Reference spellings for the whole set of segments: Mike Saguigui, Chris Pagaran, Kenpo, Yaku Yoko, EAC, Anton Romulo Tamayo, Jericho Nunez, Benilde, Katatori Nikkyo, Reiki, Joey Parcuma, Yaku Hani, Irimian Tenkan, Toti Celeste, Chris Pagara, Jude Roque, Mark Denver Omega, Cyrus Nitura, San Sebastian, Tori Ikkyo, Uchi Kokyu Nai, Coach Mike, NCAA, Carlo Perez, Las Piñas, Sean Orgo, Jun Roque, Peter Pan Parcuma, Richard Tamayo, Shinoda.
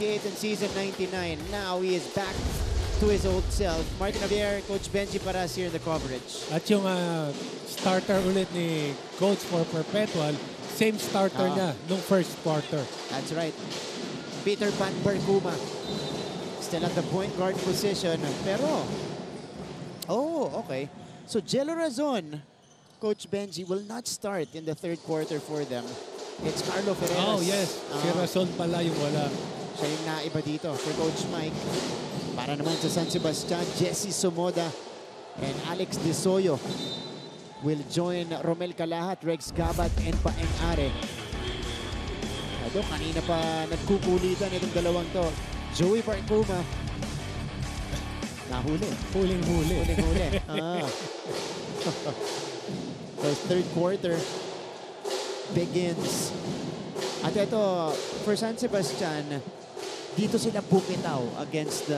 28 and season 99. Now he is back to his old self. Martin Javier, Coach Benji Paras here in the coverage. At yung starter ulit ni Coach for Perpetual, same starter niya nung first quarter. That's right. Peter Pan Parcuma still at the point guard position. Pero, oh, okay. So Gelo Razon, Coach Benji, will not start in the third quarter for them. It's Carlo Perez. Oh, yes. Si Razon pala yung wala. Siya yung naiba dito for Coach Mike. Para naman sa San Sebastian, Jesse Sumoda and Alex De Soyo will join Romel Kalahat, Rex Gabat, and Paeng Are. Ado, kanina pa nagkukulitan itong dalawang to. Joey Parcuma. Nahuli. Huling-huli. Huling-huli. So third quarter begins. At ito, for San Sebastian, dito sila Bukitaw against the...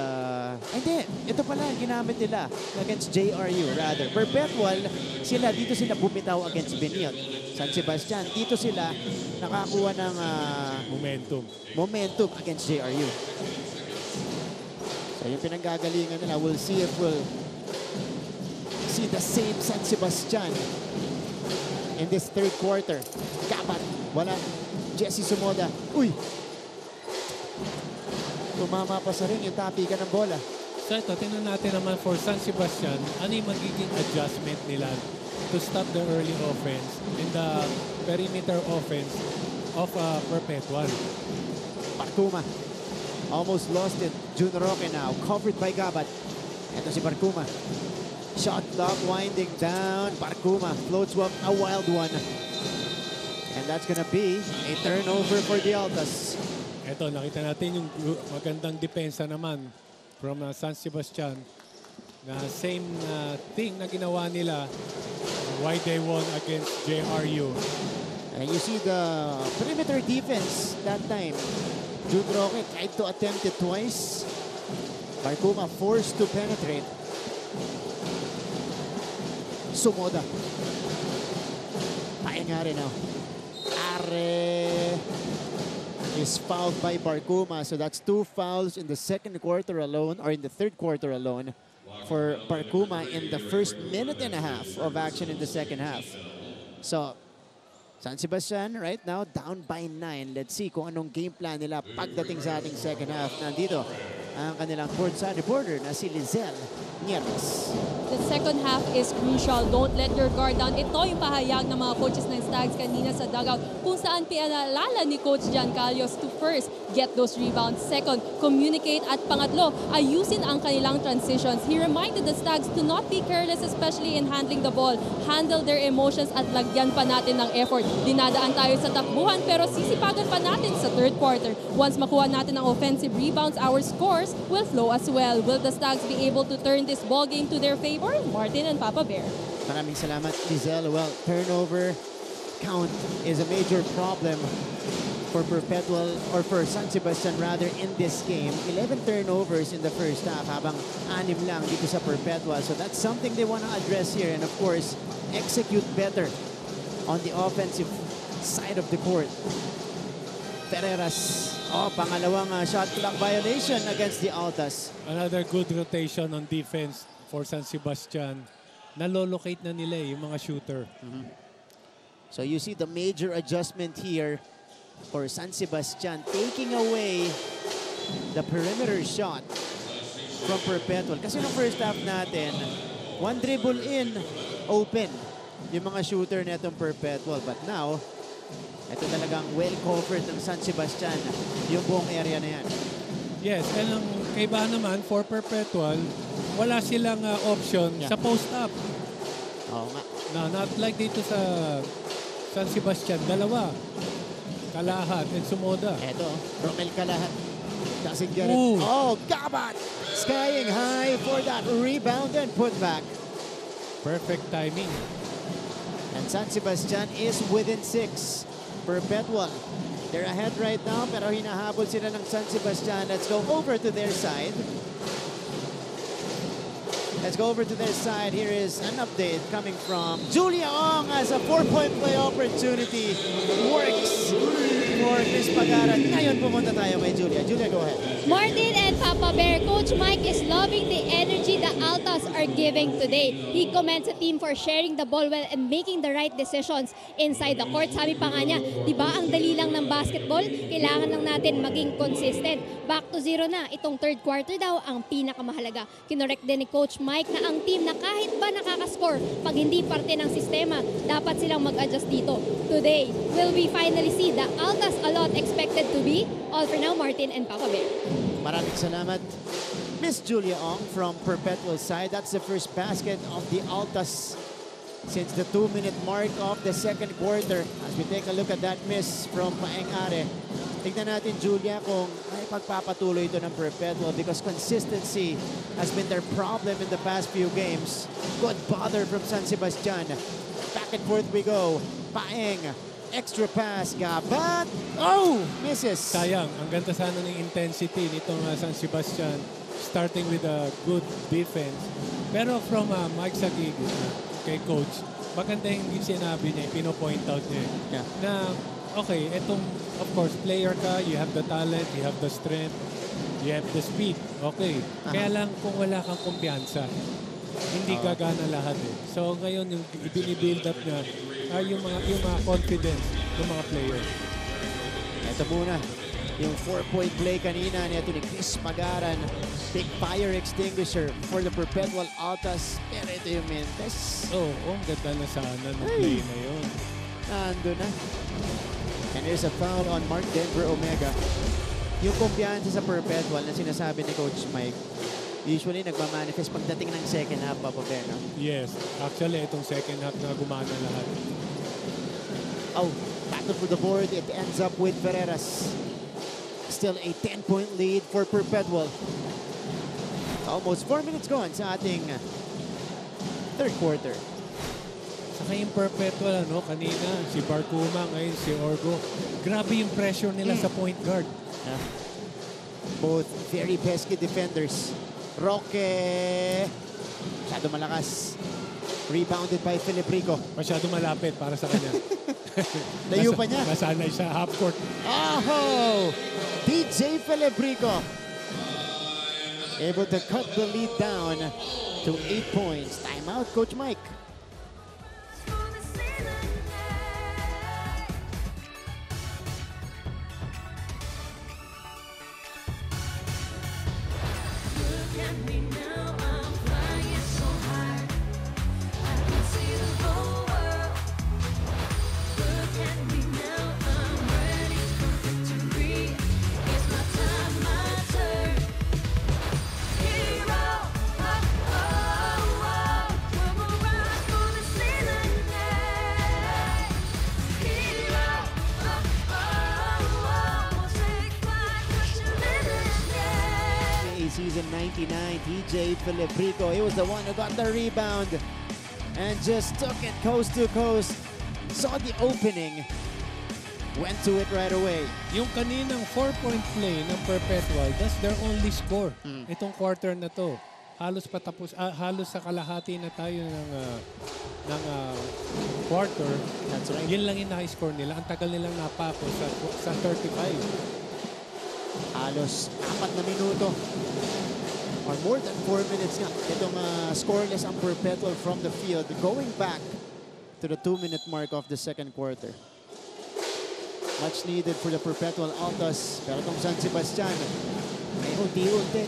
Hindi, ito pala ginamit nila against JRU rather. Perpetual, sila dito sila Bukitaw against Benil. San Sebastian, dito sila nakakuha ng... momentum against JRU. So yung pinanggagalingan nila, we'll see if we'll see the same San Sebastian in this third quarter. Gabat, wala. Jesse Sumoda. Uy! Tumama pa sa rin yung tapikan ng bola. So ito, tingnan natin naman for San Sebastian, ano yung magiging adjustment nila to stop the early offense and the perimeter offense of Perpetual. Parcuma almost lost it. Jun Roque now, covered by Gabat. Ito si Parcuma. Shot clock winding down. Parcuma floats up a wild one. And that's gonna be a turnover for the Altas. Ito, nakita natin yung magandang depensa naman from San Sebastian. Na same thing na ginawa nila why they won against JRU. And you see the perimeter defense that time. Jude Roque tried to attempt it twice. Parcuma forced to penetrate. Sumoda. Paeng Are now. Are is fouled by Parcuma. So that's two fouls in the second quarter alone, or in the third quarter alone, for Parcuma in the first minute and a half of action in the second half. So San Sebastian right now down by 9. Let's see kung anong game plan nila pagdating sa ating second half. Nandito ang kanilang courtside reporter na si Lizel Nieves. The second half is crucial. Don't let your guard down. Ito yung pahayag ng mga coaches ng Stags kanina sa dugout kung saan pinaalala ni Coach Gian Carlos to first, get those rebounds. Second, communicate. At pangatlo, ayusin ang kanilang transitions. He reminded the Stags to not be careless, especially in handling the ball. Handle their emotions at lagyan pa natin ng effort. Dinadaan tayo sa takbuhan pero sisipagan pa natin sa third quarter. Once makuha natin ang offensive rebounds, our scores will flow as well. Will the Stags be able to turn this ball game to their favor? Martin and Papa Bear. Maraming salamat, Lizel. Well, turnover count is a major problem for Perpetual, or for San Sebastian rather, in this game. 11 turnovers in the first half, habang 6 lang dito sa Perpetual. So that's something they want to address here and of course, execute better on the offensive side of the court. Ferreras. Oh, pangalawang shot clock violation against the Altas. Another good rotation on defense for San Sebastian. Nalolocate na nila yung mga shooter. So you see the major adjustment here for San Sebastian, taking away the perimeter shot from Perpetual. Kasi no first half natin, one dribble in, open yung mga shooter netong Perpetual. But now, ito talagang well-covered ng San Sebastian, yung buong area na yan. Yes, and ang kaibahan naman for Perpetual, wala silang option sa post-up. Oo nga. No, not like dito sa San Sebastian, dalawa. Kalahat and Sumoda. Ito, Romel Kalahat. Doesn't get it. Oh, Gabat! Skying high for that rebound and putback. Perfect timing. And San Sebastian is within 6. Perpetual, they're ahead right now, pero hinahabol sila ng San Sebastian. Let's go over to their side. Let's go over to this side. Here is an update coming from Julia Ong as a 4-point play opportunity. Works for Chris Pagara. Ngayon pumunta tayo kay Julia. Julia, go ahead. Martin and Papa Bear, Coach Mike is loving the energy the Altas are giving today. He commends the team for sharing the ball well and making the right decisions inside the court. Sabi pa nga niya, diba ang dali lang ng basketball? Kailangan lang natin maging consistent. Back to zero na. Itong third quarter daw ang pinakamahalaga. Kinorek din ni Coach Mike na ang team na kahit ba nakakascore, pag hindi parte ng sistema, dapat silang mag-adjust dito. Today, will we finally see the Altas a lot expected to be? All for now, Martin and Papa Bear. Maraming salamat, Miss Julia Ong from Perpetual side. That's the first basket of the Altas since the 2-minute mark of the second quarter. As we take a look at that miss from Paeng Are, tignan natin, Julia, kung ay pagpapatuloy ito ng Perpetual because consistency has been their problem in the past few games. Good bother from San Sebastian. Back and forth we go. Paeng. Extra pass, Gabat. Oh, misses. Sayang. Ang ganda sana ng intensity nitong San Sebastian, starting with a good defense. Pero from Mike Saguigui, kay Coach, maganda yung sinabi niya, pino-point out niya. Yeah. Na, okay, etong, of course, player ka, you have the talent, you have the strength, you have the speed. Okay. Kaya lang kung wala kang kumpiyansa, hindi gagana lahat eh. So ngayon, yung binibuild up na, yung mga confidence ng mga players. Ito muna, yung 4-point play kanina nito ni Chris Pagaran, big fire extinguisher for the Perpetual Altas. Pero ito yung Mentes. Oo, oh, ang ganda na sana ng play na yun. Nandun na. And there's a foul on Mark Denver Omega. Yung kumpiyansa sa Perpetual na sinasabi ni Coach Mike, usually nagmamanifest pagdating ng second half, Papa Ben. Yes, actually itong second half na gumana lahat. Oh, battle for the board. It ends up with Ferreras. Still a 10-point lead for Perpetual. Almost 4 minutes gone sa ating third quarter. Saka yung Perpetual, ano, kanina, si Parcuma, ngayon si Orgo. Grabe yung pressure nila sa point guard. Yeah. Both very pesky defenders. Roque, masyado malakas. Rebounded by Filibrico. Masyado malapit para sa kanya. Layo pa niya. Nasanay sa half court. Oh! DJ Filibrico able to cut the lead down to 8 points. Timeout, Coach Mike. DJ Filibrico, he was the one who got the rebound and just took it coast to coast. Saw the opening, went to it right away. Yung kaninang 4-point play ng Perpetual, that's their only score. Itong quarter na to, halos patapos, halos sa kalahati na tayo ng quarter. That's right. Yun lang yung na-score nila. Ang tagal nilang napako sa 35. Halos 4 na minuto. Or more than 4 minutes nga. Itong scoreless ang Perpetual from the field, going back to the 2-minute mark of the second quarter. Much needed for the Perpetual Altas. Pero itong San Sebastian, may unti-unti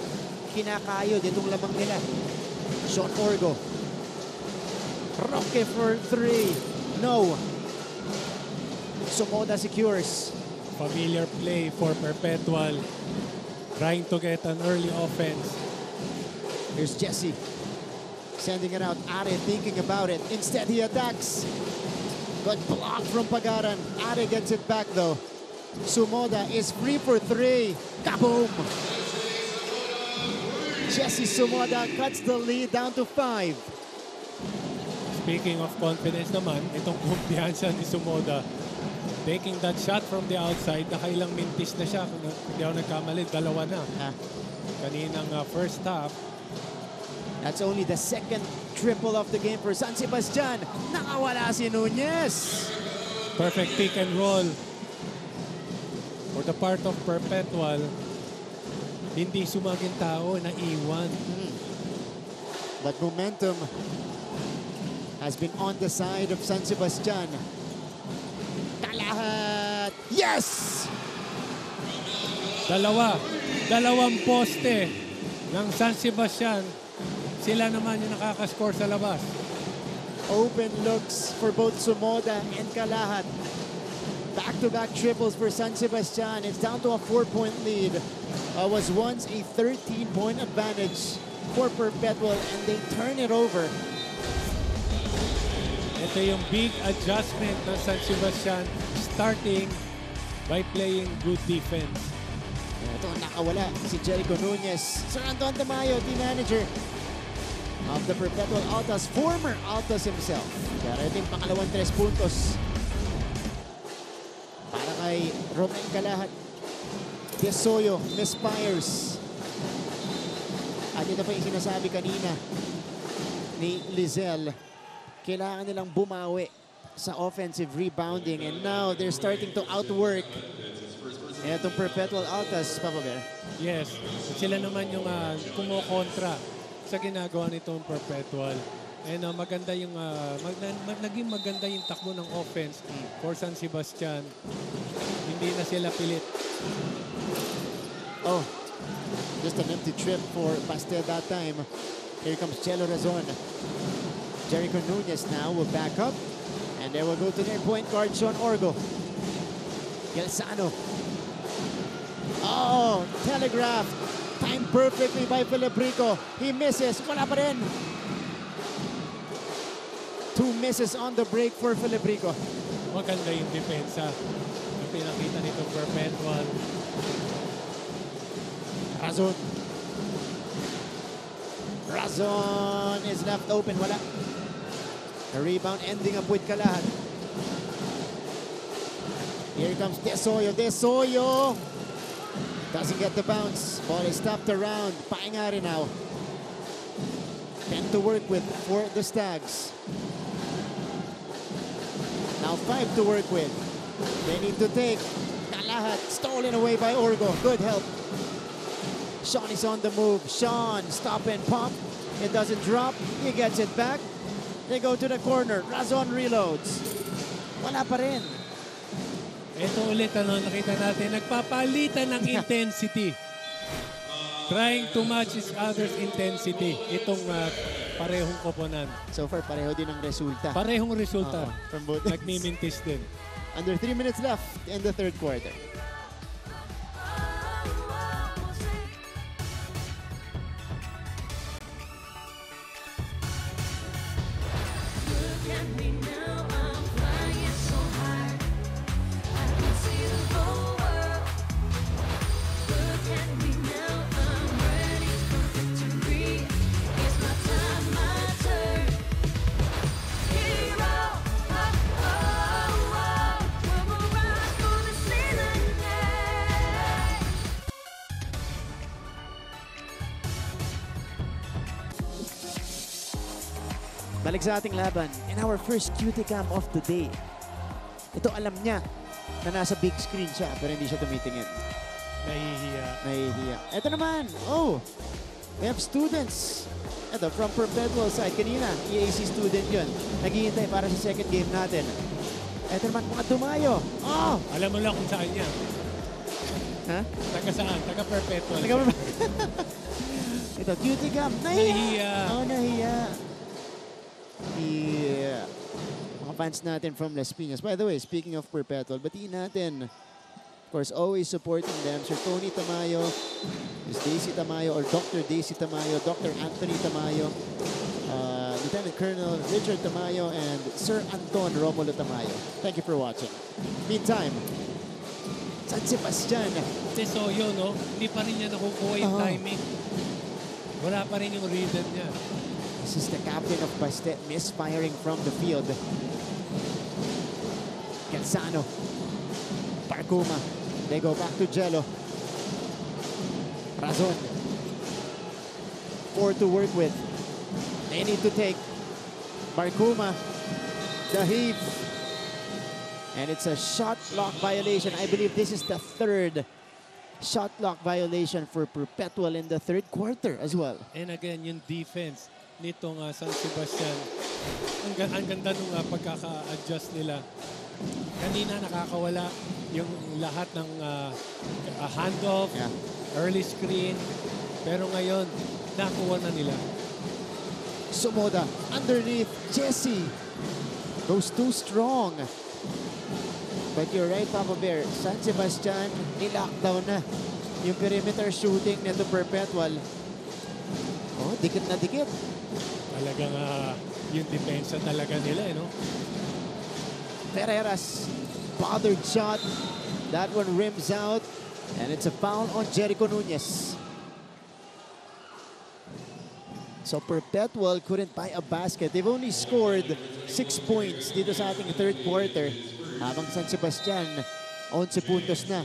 kinakayod itong labang nila. Sean Orgo. Roque for 3. No. Sumoda secures. Familiar play for Perpetual. Trying to get an early offense. Here's Jesse, sending it out. Are thinking about it. Instead, he attacks. Good block from Pagaran. Are gets it back, though. Sumoda is free for 3. Kaboom! Jesse Sumoda cuts the lead down to 5. Speaking of confidence naman, itong kumpiyansa ni Sumoda, taking that shot from the outside, nakailang mintis na siya. Kung hindi ako nagkamali, 2 na. Kaninang first half, That's only the second triple of the game for San Sebastian. Nakawala si Nunez. Perfect pick and roll for the part of Perpetual. Hindi sumaging tao, naiwan. But momentum has been on the side of San Sebastian. Kalahat! Yes! Dalawang poste ng San Sebastian. Sila naman yung nakakascore sa labas. Open looks for both Sumoda and Kalahat. Back-to-back triples for San Sebastian. It's down to a 4-point lead. Was once a 13-point advantage for Perpetual, and they turn it over. Ito yung big adjustment ng San Sebastian, starting by playing good defense. Ito, nakawala si Jericho Nunez. San Antonio Mayo, the manager of the Perpetual Altas, former Altas himself. Pero ito yung pangalawang 3 puntos. Para kay Romel Kalahat. De Soyo misfires. At ito pa yung sinasabi kanina ni Lizelle. Kailangan nilang bumawi sa offensive rebounding, and now they're starting to outwork itong Perpetual Altas, Papa Bear. Yes, sila naman yung kumokontra sa ginagawa nitong Perpetual. And maganda yung, naging maganda yung takbo ng offense for San Sebastian. Hindi na sila pilit. Oh, just an empty trip for Bastet that time. Here comes Gelo Razon. Jericho Nunez now will back up. And they will go to their point guard, Sean Orgo. Gelsano. Oh, telegraphed. Timed perfectly by Filibrico. He misses. Wala pa rin. 2 misses on the break for Filibrico. Maganda yung depensa na pinakita nito Perpetual. Razon. Razon is left open. Wala. The rebound ending up with Kalahat. Here comes De Soyo. De Soyo doesn't get the bounce. Ball is stopped around. Paeng Are now. 10 to work with for the Stags. Now 5 to work with. They need to take. Kalahat stolen away by Orgo. Good help. Sean is on the move. Sean, stop and pump. It doesn't drop. He gets it back. They go to the corner. Razon reloads. Wala pa rin. Ito ulit, nakita natin, nagpapalitan ng intensity. Trying to match his other's intensity. Itong parehong koponan. So far, pareho din ang resulta. Parehong resulta. From both. Nagmimintis din. Under 3 minutes left in the third quarter. Balik sa ating laban in our first cutie cam of the day. Ito alam niya na nasa big screen siya pero hindi siya tumitingin. Nahihiya. Ito naman, oh, we have students. Ito from Perpetual side. Kanina, EAC student yun. Naghihintay para sa second game natin. Ito naman mga Tumayo. Oh! Alam mo lang kung saan niya. Ha? Taga saan? Taga Perpetual. Ito, cutie cam. Nahihiya. Oh, nahihiya. The mga fans natin from Las Piñas. By the way, speaking of Perpetual, batiin natin. Of course, always supporting them. Sir Tony Tamayo, Ms. Daisy Tamayo, or Dr. Daisy Tamayo, Dr. Anthony Tamayo, Lieutenant Colonel Richard Tamayo, and Sir Anton Romulo Tamayo. Thank you for watching. Meantime, San Sebastian. De Soyo, no? Hindi pa rin niya nakukuha yung timing. Wala pa rin yung rhythm niya. This is the captain of Bastet misfiring from the field. Gelsano. Parcuma. They go back to Gelo. Razon. 4 to work with. They need to take Parcuma, the heave. And it's a shot clock violation. I believe this is the third shot clock violation for Perpetual in the third quarter as well. And again, yung defense nitong San Sebastian. Ang ganda nung pagkaka-adjust nila. Kanina nakakawala yung lahat ng handoff, early screen. Pero ngayon, nakuha na nila. Sumoda underneath Jesse. Goes too strong. But you're right, Papa Bear. San Sebastian, nilockdown na yung perimeter shooting nito Perpetual. Oh, dikit na dikit. Talagang yung depensa talaga nila, eh, no? Ferreras, bothered shot. That one rims out. And it's a foul on Jericho Nunez. So Perpetual couldn't buy a basket. They've only scored 6 points dito sa ating third quarter. Habang San Sebastian, 11 puntos na.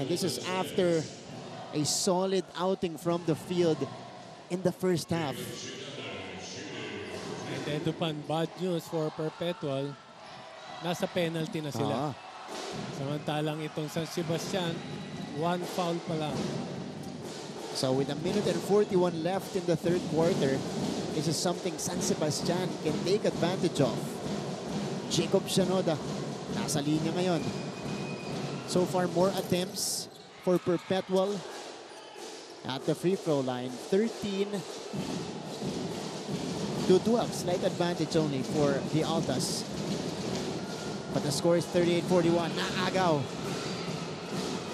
And this is after a solid outing from the field in the first half. And then to pan, bad news for Perpetual. Nasa penalty na sila. Samantalang itong San Sebastian, one foul pa lang. So with a minute and 41 left in the third quarter, this is something San Sebastian can take advantage of. Jacob Shanoda, nasa linya ngayon. So far, more attempts for Perpetual at the free throw line. 13-12, slight advantage only for the Altas. But the score is 38-41, naagaw.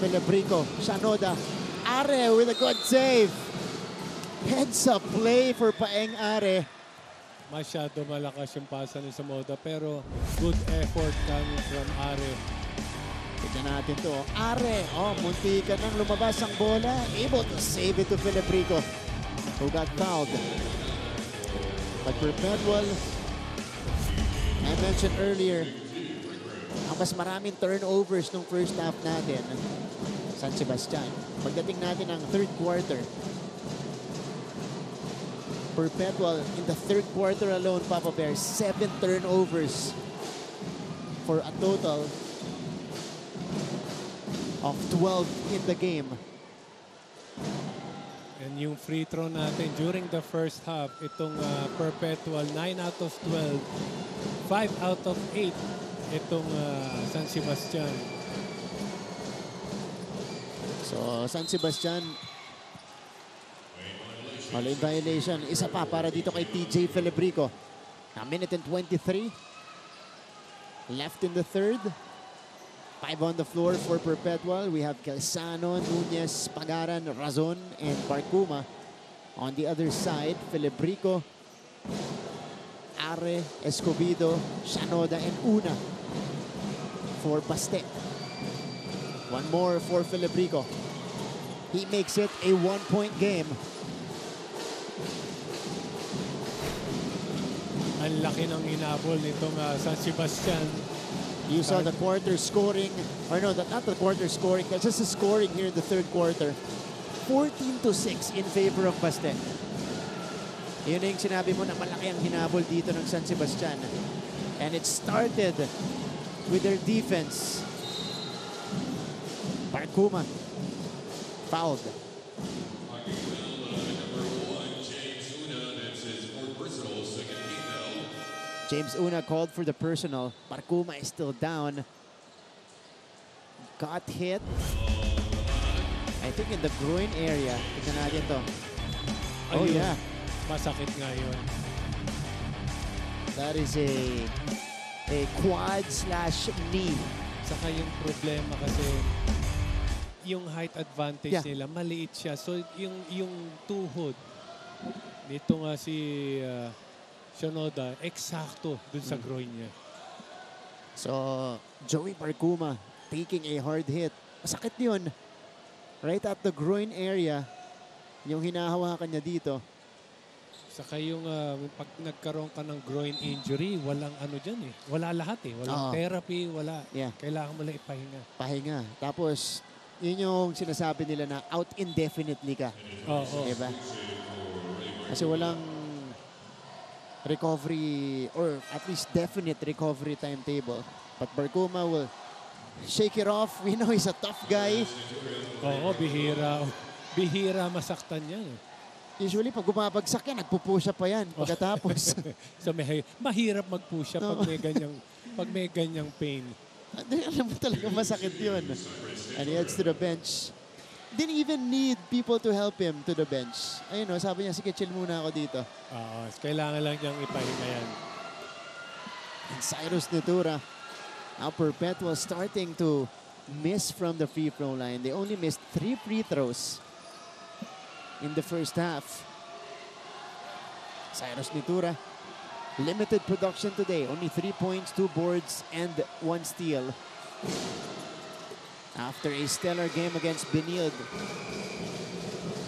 Filibrico, Shanoda. Are with a good save. Heads up play for Paeng Are. Masyado malakas yung pasa ni Sumoda, pero good effort coming from Are. Tignan natin to. Are, muntikan nang lumabas ang bola. Able to save it to Filibrico, who got fouled. But Perpetual, I mentioned earlier, ang mas maraming turnovers nung first half natin. San Sebastian. Pagdating natin ang third quarter, Perpetual in the third quarter alone, Papa Bear, 7 turnovers for a total of 12 in the game. And yung free throw natin during the first half, itong Perpetual 9 out of 12, 5 out of 8 itong San Sebastian. So, San Sebastian, foul violation. Isa pa para dito kay TJ Filibrico. A minute and 23. Left in the third. 5 on the floor for Perpetual. We have Calzano, Nunez, Pagaran, Razon, and Parcuma. On the other side, Filibrico, Are, Escobido, Shanoda, and Una for Bastet. One more for Filibrico. He makes it a 1-point game. Ang laki ng inabol nitong San Sebastian. You saw the quarter scoring, or no, not the quarter scoring, just the scoring here in the third quarter. 14-6 in favor of Bastet. Yun yung sinabi mo na malaki ang hinabol dito ng San Sebastian. And it started with their defense. Parcuma, fouled. James Una called for the personal. Parcuma is still down. Got hit. I think in the groin area. Tignan natin to. Oh, yeah. Masakit nga yun. That is a quad/knee. Saka yung problema kasi yung height advantage nila, maliit siya. So yung tuhod nito nga si Shinoda, eksakto dun sa groin niya. So Joey Parcuma taking a hard hit. Masakit yun. Right at the groin area, yung hinahawakan niya dito. Saka yung pag nagkaroon ka ng groin injury, walang ano dyan eh. Wala lahat eh. Walang therapy, wala. Yeah. Kailangan mo lang ipahinga. Pahinga. Tapos, yun yung sinasabi nila na out indefinitely ka. Oo. Diba? Kasi walang recovery or at least definite recovery timetable. But Parcuma will shake it off. We know he's a tough guy. Oo, bihira. Bihira masaktan yan. Usually, pag bumabagsak yan, nagpo-push up pa yan pagkatapos. So, mahirap mag-push up pag may ganyang, pain. Alam mo talaga masakit yun. And he heads to the bench. Didn't even need people to help him to the bench. Ayun o, sabi niya, sige, chill muna ako dito. Oo, kailangan lang niyang ipahinga yan. And Cyrus Nitura, now Perpetual starting to miss from the free throw line. They only missed 3 free throws in the first half. Cyrus Nitura, limited production today. Only 3 points, 2 boards, and 1 steal. After a stellar game against Benilde,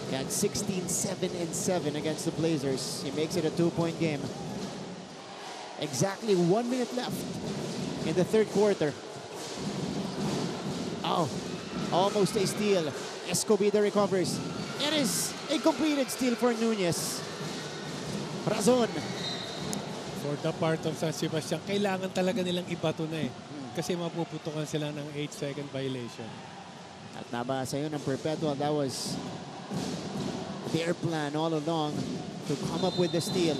he had 16, 7, and 7 against the Blazers. He makes it a 2-point game. Exactly 1 minute left in the third quarter. Oh, almost a steal. Escobido recovers. It is a completed steal for Nunez. Razon. For the part of San Sebastian, kailangan talaga nilang ibato na eh. Kasi mapuputukan sila ng 8-second violation. At nabasa yun ng Perpetual. That was their plan all along, to come up with the steal.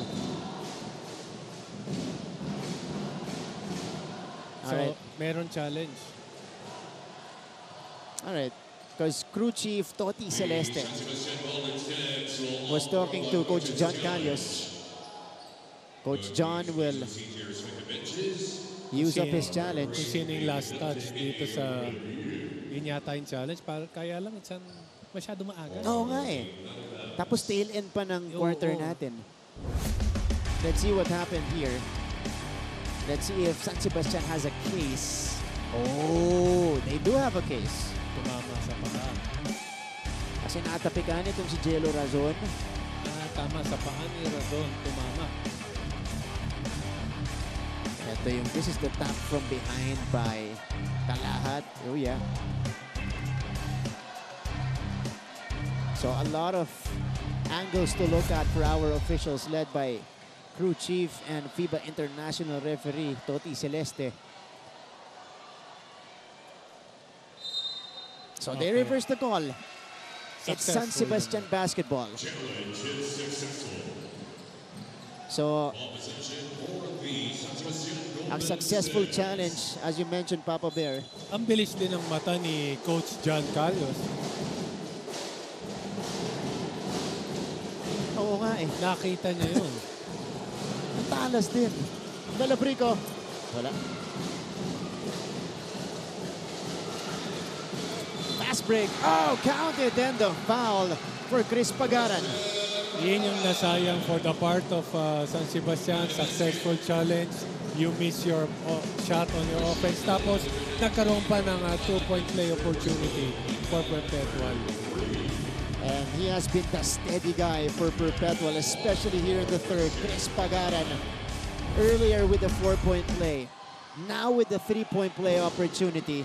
All so, right. Meron challenge. All right. Because crew chief Toti Celeste was talking to Coach Gian Carlos. Coach John will use up his challenge. Kung sino yung last touch dito sa inyata yung challenge. Kaya lang, it's masyado maaga. Oo nga eh. Tapos tail end pa ng quarter natin. Let's see what happened here. Let's see if San Sebastian has a case. Oh, they do have a case. Tumama sa paa. Kasi naatapikan itong si Gelo Razon. Tama sa paa ni Razon. Tumama. Ito yung, this is the tap from behind by Kalahat. Oh yeah. So a lot of angles to look at for our officials led by crew chief and FIBA international referee Toti Celeste. So they reverse the call. Successful. It's San Sebastian basketball. So, a successful challenge, as you mentioned, Papa Bear. Ang bilis din ng mata ni Coach John Carlos. Oo nga eh. Nakita niya yun. Ang talas din. Filibrico. Wala. Fast break. Oh, counted. And the foul for Chris Pagara. Yun yung nasayang for the part of San Sebastian. Successful challenge. You miss your shot on your offense. Tapos, nagkaroon pa ng 2-point play opportunity for Perpetual. And he has been the steady guy for Perpetual, especially here in the third. Chris Pagaran, earlier with the 4-point play. Now with the 3-point play opportunity.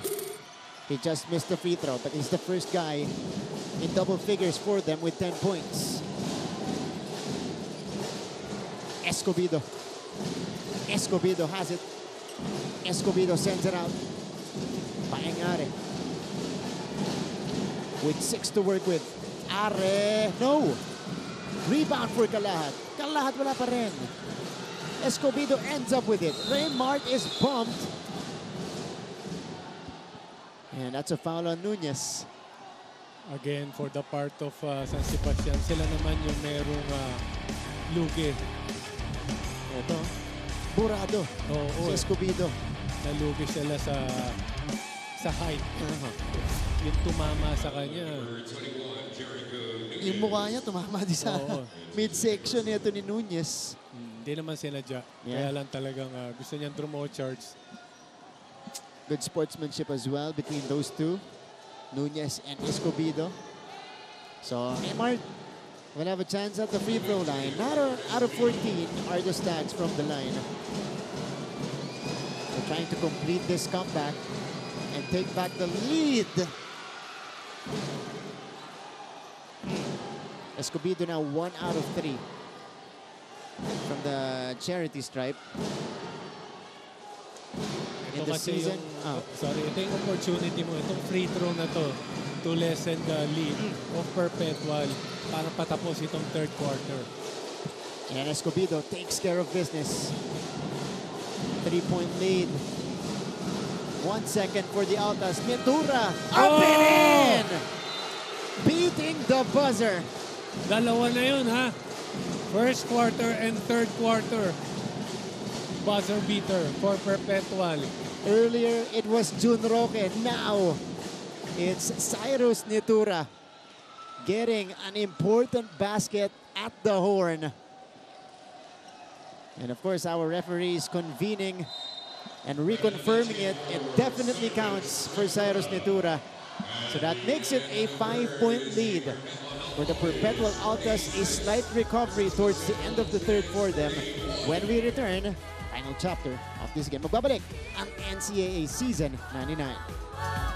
He just missed the free throw, but he's the first guy in double figures for them with 10 points. Escobido. Escobido has it. Escobido sends it out. Paeng Are. With 6 to work with. Are. No. Rebound for Kalahat. Kalahat wala pa rin. Escobido ends up with it. Raymart is bumped. And that's a foul on Nunez. Again, for the part of San Sebastian, sila naman yung merong lugi. Ito, burado. Si Escobido. Nalugi sila sa height. Yung tumama sa kanya. Yung mukha niya tumama din sa midsection nito ni Nunez. Hindi naman sinadya. Kaya lang talagang gusto niyang drumo-charge. Good sportsmanship as well between those two, Nunez and Escobido. So, Neymar will have a chance at the free throw line. Out of 14 are the stats from the line. They're trying to complete this comeback and take back the lead. Escobido now 1 out of 3. from the charity stripe. In the season, ito yung opportunity mo, itong free throw na to, to lessen the lead of Perpetual para patapos itong third quarter. And Escobido takes care of business. 3-point lead. 1 second for the Altas. Nitura up and in! Beating the buzzer. Dalawa na yun, ha? First quarter and third quarter. Buzzer beater for Perpetual. Earlier, it was Jun Roque. Now, it's Cyrus Nitura getting an important basket at the horn. And of course, our referees convening and reconfirming it. It definitely counts for Cyrus Nitura. So that makes it a 5-point lead for the Perpetual Altas. A slight recovery towards the end of the third for them. When we return, final chapter of this game. Magbabalik ang NCAA Season 99.